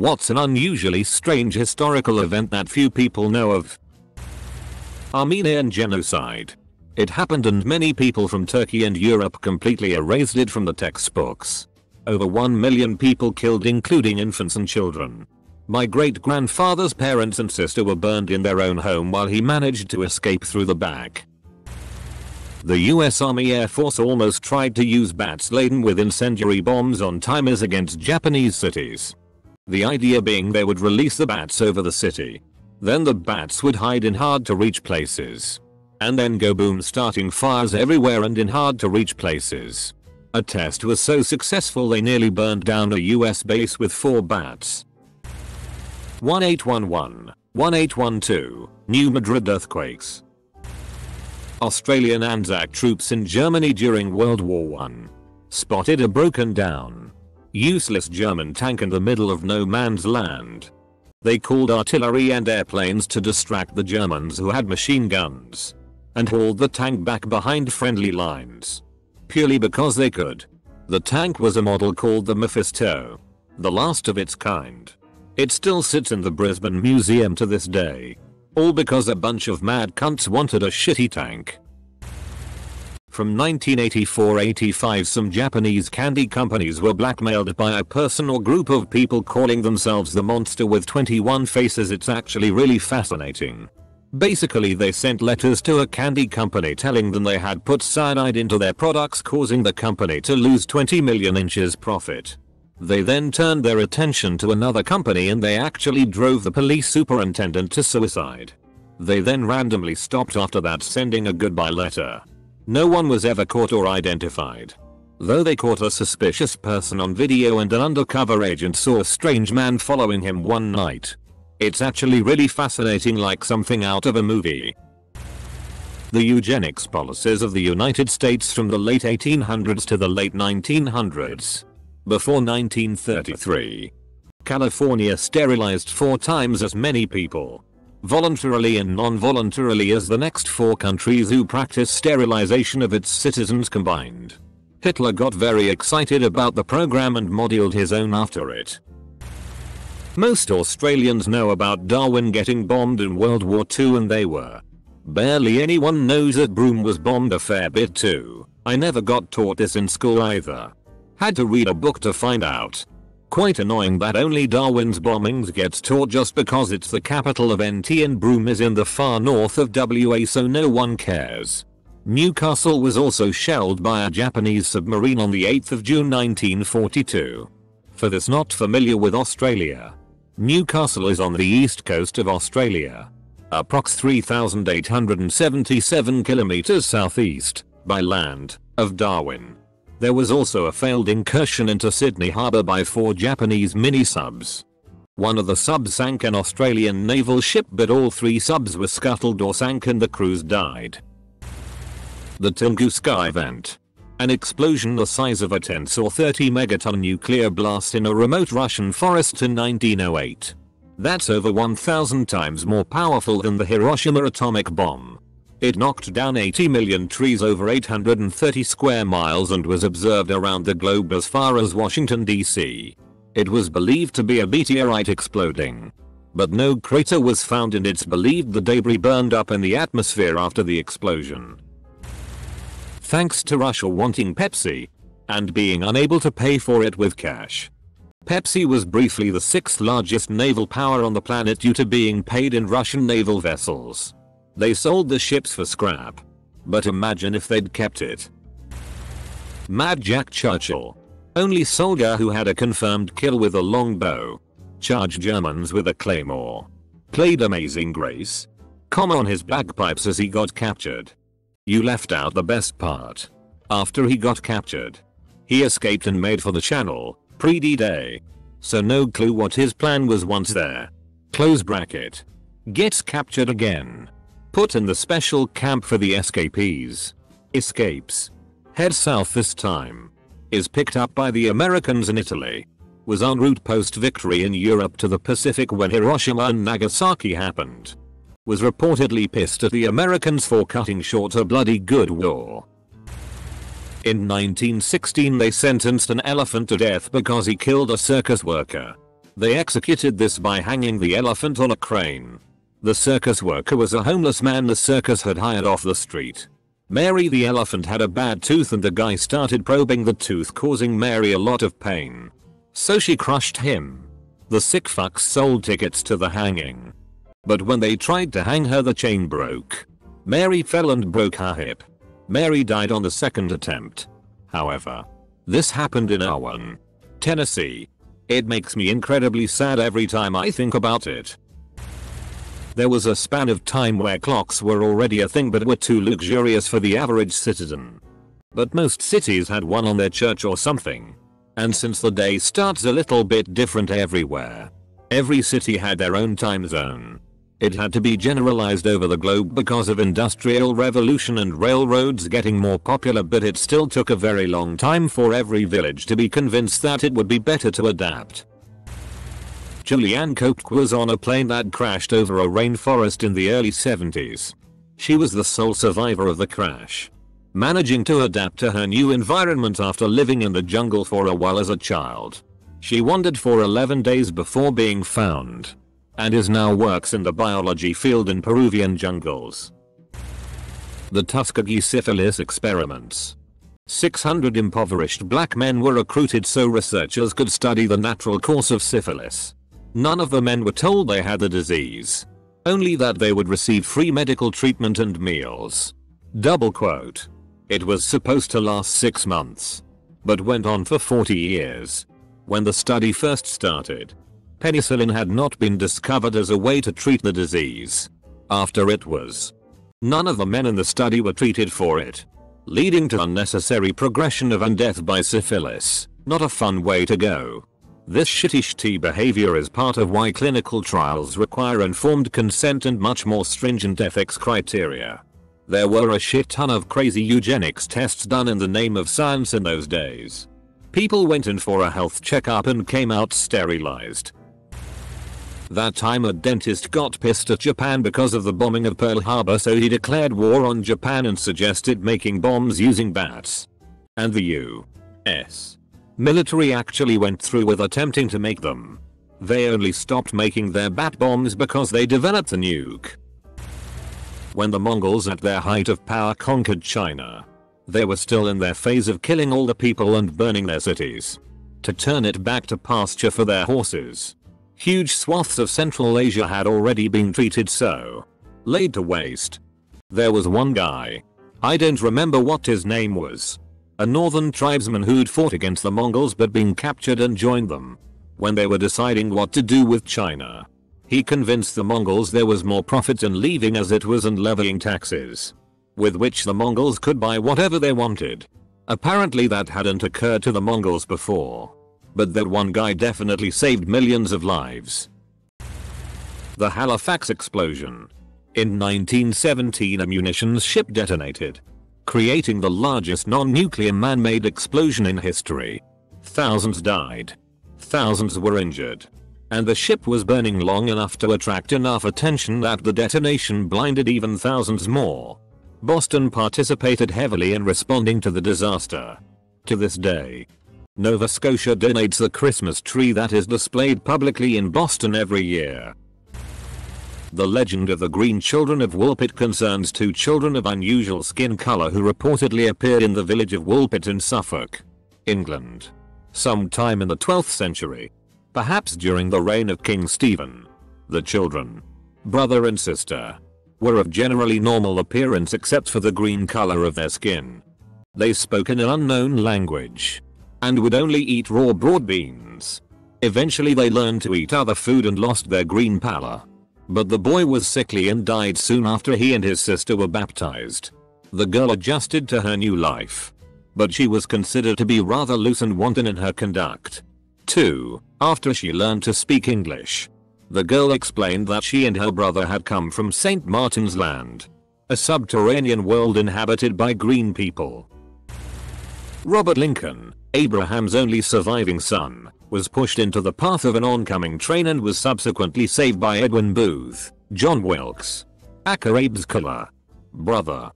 What's an unusually strange historical event that few people know of? Armenian Genocide. It happened and many people from Turkey and Europe completely erased it from the textbooks. Over 1 million people killed, including infants and children. My great-grandfather's parents and sister were burned in their own home while he managed to escape through the back. The US Army Air Force almost tried to use bats laden with incendiary bombs on timers against Japanese cities. The idea being they would release the bats over the city. Then the bats would hide in hard-to-reach places. And then go boom, starting fires everywhere and in hard-to-reach places. A test was so successful they nearly burned down a US base with 4 bats. 1811, 1812, New Madrid earthquakes. Australian Anzac troops in Germany during World War I spotted a broken-down, useless German tank in the middle of no man's land. They called artillery and airplanes to distract the Germans, who had machine guns, and hauled the tank back behind friendly lines. Purely because they could. The tank was a model called the Mephisto, the last of its kind. It still sits in the Brisbane Museum to this day. All because a bunch of mad cunts wanted a shitty tank. From 1984-85, some Japanese candy companies were blackmailed by a person or group of people calling themselves the Monster with 21 Faces. It's actually really fascinating. Basically, they sent letters to a candy company telling them they had put cyanide into their products, causing the company to lose 20 million inches profit. They then turned their attention to another company and they actually drove the police superintendent to suicide. They then randomly stopped after that, sending a goodbye letter. No one was ever caught or identified. Though they caught a suspicious person on video and an undercover agent saw a strange man following him one night. It's actually really fascinating, like something out of a movie. The eugenics policies of the United States from the late 1800s to the late 1900s. Before 1933, California sterilized 4 times as many people, voluntarily and non-voluntarily, as the next 4 countries who practice sterilization of its citizens combined. Hitler got very excited about the program and modeled his own after it. Most Australians know about Darwin getting bombed in World War II, and they were. Barely anyone knows that Broome was bombed a fair bit too. I never got taught this in school either. Had to read a book to find out. Quite annoying that only Darwin's bombings gets taught just because it's the capital of NT and Broome is in the far north of WA, so no one cares. Newcastle was also shelled by a Japanese submarine on the 8th of June 1942. For this not familiar with Australia, Newcastle is on the east coast of Australia, approx 3,877 kilometers southeast, by land, of Darwin. There was also a failed incursion into Sydney Harbour by 4 Japanese mini-subs. One of the subs sank an Australian naval ship, but all 3 subs were scuttled or sank and the crews died. The Tunguska event. An explosion the size of a 10 or 30 megaton nuclear blast in a remote Russian forest in 1908. That's over 1,000 times more powerful than the Hiroshima atomic bomb. It knocked down 80 million trees over 830 square miles and was observed around the globe as far as Washington, D.C. It was believed to be a meteorite exploding, but no crater was found, and it's believed the debris burned up in the atmosphere after the explosion. Thanks to Russia wanting Pepsi and being unable to pay for it with cash, Pepsi was briefly the 6th largest naval power on the planet due to being paid in Russian naval vessels. They sold the ships for scrap. But imagine if they'd kept it. Mad Jack Churchill. Only soldier who had a confirmed kill with a longbow. Charged Germans with a claymore. Played Amazing Grace. Come on his bagpipes as he got captured. You left out the best part. After he got captured, he escaped and made for the Channel, pre-D-Day. So no clue what his plan was once there. Close bracket. Gets captured again. Put in the special camp for the escapees. Escapes. Heads south this time. Is picked up by the Americans in Italy. Was en route post-victory in Europe to the Pacific when Hiroshima and Nagasaki happened. Was reportedly pissed at the Americans for cutting short a bloody good war. In 1916 they sentenced an elephant to death because he killed a circus worker. They executed this by hanging the elephant on a crane. The circus worker was a homeless man the circus had hired off the street. Mary the elephant had a bad tooth and the guy started probing the tooth, causing Mary a lot of pain. So she crushed him. The sick fucks sold tickets to the hanging. But when they tried to hang her, the chain broke. Mary fell and broke her hip. Mary died on the second attempt. However, this happened in Owen, Tennessee. It makes me incredibly sad every time I think about it. There was a span of time where clocks were already a thing but were too luxurious for the average citizen. But most cities had one on their church or something. And since the day starts a little bit different everywhere, every city had their own time zone. It had to be generalized over the globe because of industrial revolution and railroads getting more popular, but it still took a very long time for every village to be convinced that it would be better to adapt. Julianne Koepcke was on a plane that crashed over a rainforest in the early 70s. She was the sole survivor of the crash, managing to adapt to her new environment after living in the jungle for a while as a child. She wandered for 11 days before being found, and is now works in the biology field in Peruvian jungles. The Tuskegee Syphilis Experiments. 600 impoverished black men were recruited so researchers could study the natural course of syphilis. None of the men were told they had the disease, only that they would receive free medical treatment and meals. Double quote. It was supposed to last 6 months, but went on for 40 years. When the study first started, penicillin had not been discovered as a way to treat the disease. After it was, none of the men in the study were treated for it, leading to unnecessary progression and death by syphilis. Not a fun way to go. This shitty behavior is part of why clinical trials require informed consent and much more stringent ethics criteria. There were a shit ton of crazy eugenics tests done in the name of science in those days. People went in for a health checkup and came out sterilized. That time a dentist got pissed at Japan because of the bombing of Pearl Harbor, so he declared war on Japan and suggested making bombs using bats. And the U.S. military actually went through with attempting to make them. They only stopped making their bat bombs because they developed the nuke. When the Mongols at their height of power conquered China, they were still in their phase of killing all the people and burning their cities to turn it back to pasture for their horses. Huge swaths of Central Asia had already been treated so, laid to waste. There was one guy, I don't remember what his name was, a northern tribesman who'd fought against the Mongols but been captured and joined them. When they were deciding what to do with China, he convinced the Mongols there was more profit in leaving as it was and levying taxes, with which the Mongols could buy whatever they wanted. Apparently that hadn't occurred to the Mongols before, but that one guy definitely saved millions of lives. The Halifax explosion. In 1917, a munitions ship detonated, creating the largest non-nuclear man-made explosion in history. Thousands died, thousands were injured, and the ship was burning long enough to attract enough attention that the detonation blinded even thousands more. Boston participated heavily in responding to the disaster. To this day, Nova Scotia donates the Christmas tree that is displayed publicly in Boston every year. The legend of the Green children of Woolpit concerns two children of unusual skin color who reportedly appeared in the village of Woolpit in Suffolk, England, sometime in the 12th century, perhaps during the reign of King Stephen. The children, brother and sister, were of generally normal appearance except for the green color of their skin. They spoke in an unknown language and would only eat raw broad beans. Eventually they learned to eat other food and lost their green pallor. But the boy was sickly and died soon after he and his sister were baptized. The girl adjusted to her new life, but she was considered to be rather loose and wanton in her conduct. 2. After she learned to speak English, the girl explained that she and her brother had come from St. Martin's Land, a subterranean world inhabited by green people. Robert Lincoln, Abraham's only surviving son, was pushed into the path of an oncoming train and was subsequently saved by Edwin Booth, John Wilkes, aka Abe's killer brother.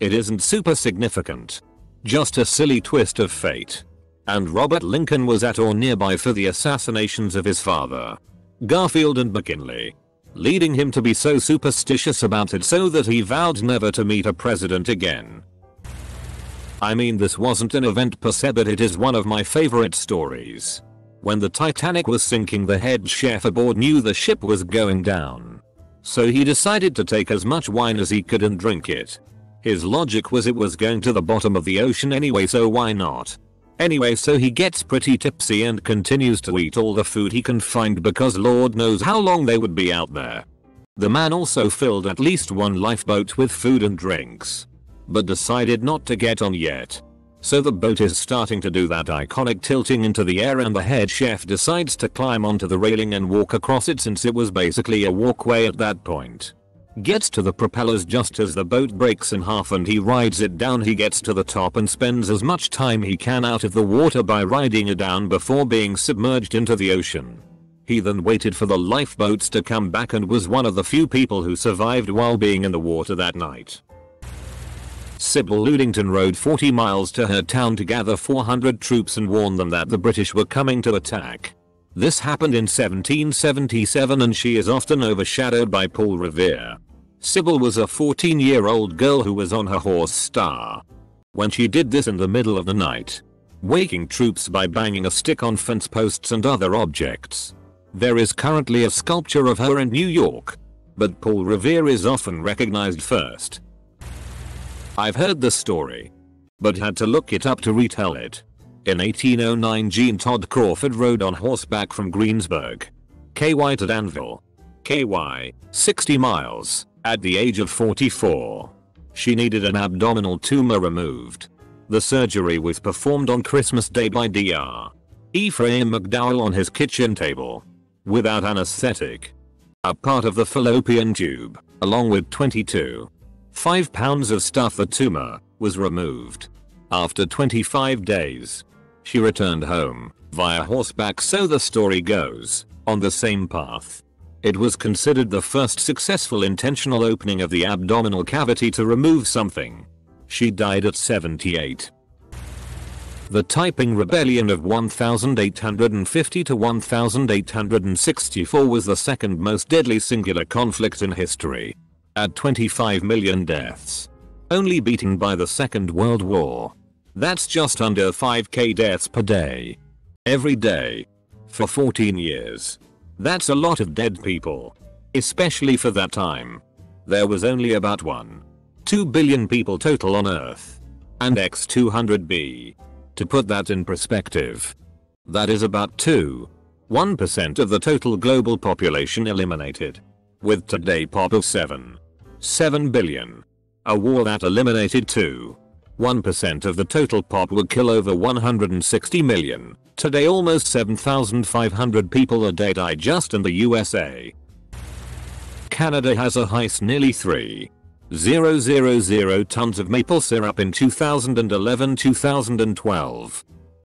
It isn't super significant, just a silly twist of fate. and Robert Lincoln was at or nearby for the assassinations of his father, Garfield and McKinley, leading him to be so superstitious about it so that he vowed never to meet a president again. I mean, this wasn't an event per se, but it is one of my favorite stories. When the Titanic was sinking, the head chef aboard knew the ship was going down. So he decided to take as much wine as he could and drink it. His logic was it was going to the bottom of the ocean anyway, so why not? Anyway, so he gets pretty tipsy and continues to eat all the food he can find because Lord knows how long they would be out there. The man also filled at least one lifeboat with food and drinks, but decided not to get on yet. So the boat is starting to do that iconic tilting into the air, and the head chef decides to climb onto the railing and walk across it since it was basically a walkway at that point. Gets to the propellers just as the boat breaks in half and he rides it down. He gets to the top and spends as much time he can out of the water by riding it down before being submerged into the ocean. He then waited for the lifeboats to come back and was one of the few people who survived while being in the water that night. Sybil Ludington rode 40 miles to her town to gather 400 troops and warn them that the British were coming to attack. This happened in 1777 and she is often overshadowed by Paul Revere. Sybil was a 14-year-old girl who was on her horse Star when she did this in the middle of the night, waking troops by banging a stick on fence posts and other objects. There is currently a sculpture of her in New York, but Paul Revere is often recognized first. I've heard the story, but had to look it up to retell it. In 1809, Jean Todd Crawford rode on horseback from Greensburg, KY to Danville, KY, 60 miles. At the age of 44, she needed an abdominal tumor removed. The surgery was performed on Christmas Day by Dr. Ephraim McDowell on his kitchen table, without anesthetic. A part of the fallopian tube, along with 22.5 pounds of stuff, the tumor, was removed. After 25 days, she returned home, via horseback, so the story goes, on the same path. It was considered the first successful intentional opening of the abdominal cavity to remove something. She died at 78. The Taiping Rebellion of 1850 to 1864 was the second most deadly singular conflict in history, at 25 million deaths, only beaten by the Second World War. That's just under 5,000 deaths per day, every day, for 14 years. That's a lot of dead people, especially for that time. There was only about 1.2 billion people total on Earth, and x 200b. To put that in perspective, that is about 2.1% of the total global population eliminated, with today pop of 7.7 billion. A war that eliminated 2.1% of the total pop would kill over 160 million. Today almost 7,500 people a day die just in the USA. Canada has a heist nearly 3,000 tons of maple syrup in 2011-2012.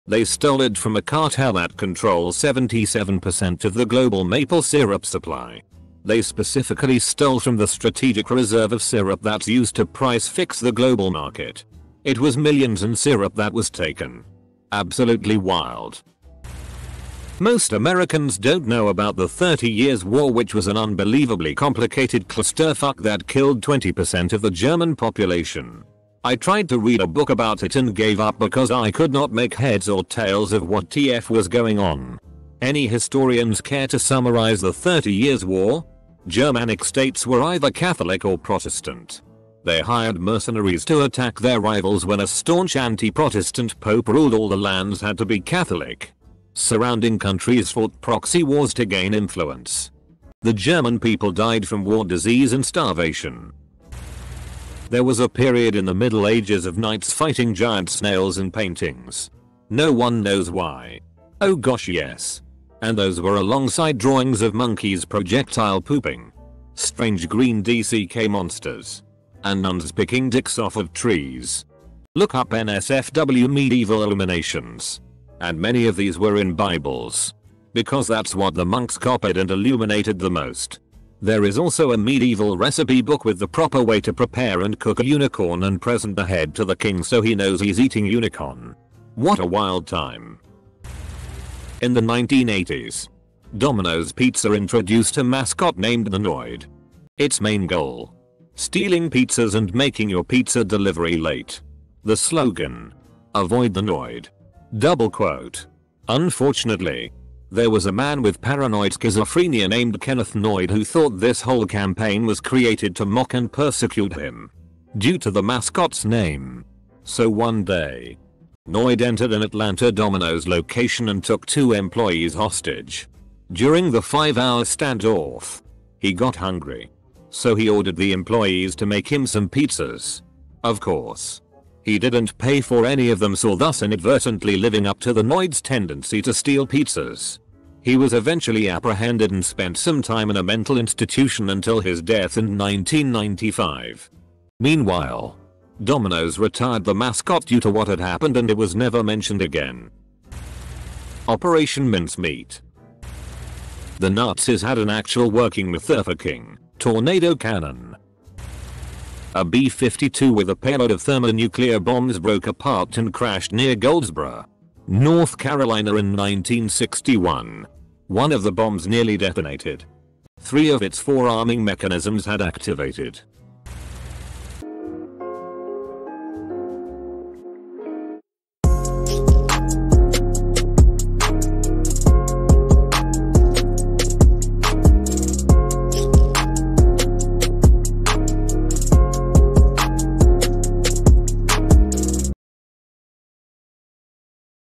They stole it from a cartel that controls 77% of the global maple syrup supply. They specifically stole from the strategic reserve of syrup that's used to price fix the global market. It was millions in syrup that was taken. Absolutely wild. Most Americans don't know about the 30 Years' War, which was an unbelievably complicated clusterfuck that killed 20% of the German population. I tried to read a book about it and gave up because I could not make heads or tails of what TF was going on. Any historians care to summarize the 30 Years' War? Germanic states were either Catholic or Protestant. They hired mercenaries to attack their rivals. When a staunch anti-Protestant pope ruled, all the lands had to be Catholic. Surrounding countries fought proxy wars to gain influence. The German people died from war, disease and starvation. There was a period in the Middle Ages of knights fighting giant snails in paintings. No one knows why. Oh gosh yes. And those were alongside drawings of monkeys projectile pooping, strange green DCK monsters, and nuns picking dicks off of trees. Look up NSFW medieval illuminations. And many of these were in Bibles, because that's what the monks copied and illuminated the most. There is also a medieval recipe book with the proper way to prepare and cook a unicorn and present the head to the king so he knows he's eating unicorn. What a wild time. In the 1980s, Domino's Pizza introduced a mascot named the Noid. Its main goal: stealing pizzas and making your pizza delivery late. The slogan: "Avoid the Noid." Double quote. Unfortunately, there was a man with paranoid schizophrenia named Kenneth Noid who thought this whole campaign was created to mock and persecute him due to the mascot's name. So one day, Noid entered an Atlanta Domino's location and took two employees hostage. During the 5-hour standoff, he got hungry, so he ordered the employees to make him some pizzas. Of course, he didn't pay for any of them, so thus inadvertently living up to the Noid's tendency to steal pizzas. He was eventually apprehended and spent some time in a mental institution until his death in 1995. Meanwhile, Domino's retired the mascot due to what had happened, and it was never mentioned again. Operation Mincemeat. The Nazis had an actual working Mustafa King tornado cannon. A B-52 with a payload of thermonuclear bombs broke apart and crashed near Goldsboro, North Carolina in 1961. One of the bombs nearly detonated. Three of its four arming mechanisms had activated,